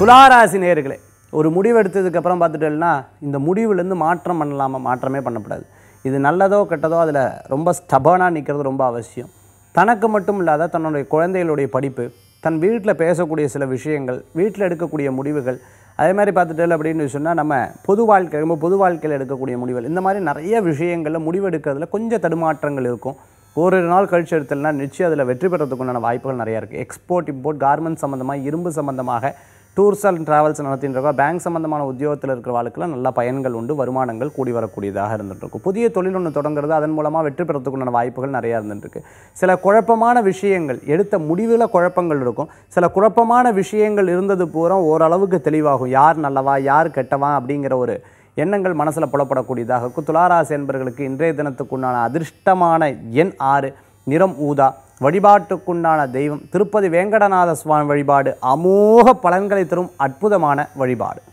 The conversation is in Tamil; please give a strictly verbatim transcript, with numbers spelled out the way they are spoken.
துளாராசி நேயர்களே, ஒரு முடிவு எடுத்ததுக்கப்புறம் பார்த்துட்டேன்னா இந்த முடிவுலேருந்து மாற்றம் பண்ணலாமா? மாற்றமே பண்ணக்கூடாது. இது நல்லதோ கெட்டதோ அதில் ரொம்ப ஸ்டபனாக நிற்கிறது ரொம்ப அவசியம். தனக்கு மட்டும் இல்லாத தன்னுடைய குழந்தைகளுடைய படிப்பு, தன் வீட்டில் பேசக்கூடிய சில விஷயங்கள், வீட்டில் எடுக்கக்கூடிய முடிவுகள், அதே மாதிரி பார்த்துட்டேன் அப்படின்னு சொன்னால் நம்ம பொது வாழ்க்கை, ரொம்ப பொது வாழ்க்கையில் எடுக்கக்கூடிய முடிவுகள், இந்த மாதிரி நிறைய விஷயங்களில் முடிவெடுக்கிறதுல கொஞ்சம் தடுமாற்றங்கள் இருக்கும். ஒரு நாள் கழிச்சு எடுத்தல்னா நிச்சயம் அதில் வெற்றி பெறதுக்குண்டான வாய்ப்புகள் நிறையா இருக்குது. எக்ஸ்போர்ட், இம்போர்ட், கார்மெண்ட் சம்மந்தமாக, இரும்பு சம்மந்தமாக, டூர்ஸ் அண்ட் ட்ராவல்ஸ் நடத்தின்றக்கோ, பேங்க் சம்மந்தமான உத்தியோகத்தில் இருக்கிற வாழ்க்கையில் நல்ல பயன்கள் உண்டு, வருமானங்கள் கூடி வரக்கூடியதாக இருந்துகிட்ருக்கும். புதிய தொழில் ஒன்று தொடங்குறது, அதன் மூலமாக வெற்றி பெறத்துக்குண்டான வாய்ப்புகள் நிறையா இருந்துகிட்ருக்கு. சில குழப்பமான விஷயங்கள், எடுத்த முடிவில் குழப்பங்கள் இருக்கும். சில குழப்பமான விஷயங்கள் இருந்தது பூரா ஓரளவுக்கு தெளிவாகும். யார் நல்லவா யார் கெட்டவா அப்படிங்கிற ஒரு எண்ணங்கள் மனசில் புலப்படக்கூடியதாக இருக்கும். துளாராசி என்பர்களுக்கு இன்றைய தினத்துக்குண்டான அதிர்ஷ்டமான எண் ஆறு, நிறம் ஊதா, வழிபாட்டுக்குண்டான தெய்வம் திருப்பதி வேங்கடநாத சுவாமி வழிபாடு அமோக பலன்களை தரும் அற்புதமான வழிபாடு.